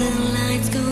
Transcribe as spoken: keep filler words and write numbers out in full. when the lights go